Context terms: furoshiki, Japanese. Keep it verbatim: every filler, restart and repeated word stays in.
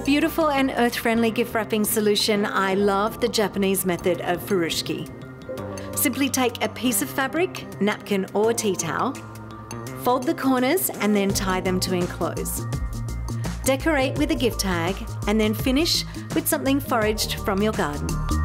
a beautiful and earth-friendly gift wrapping solution, I love the Japanese method of furoshiki. Simply take a piece of fabric, napkin or tea towel, fold the corners and then tie them to enclose. Decorate with a gift tag and then finish with something foraged from your garden.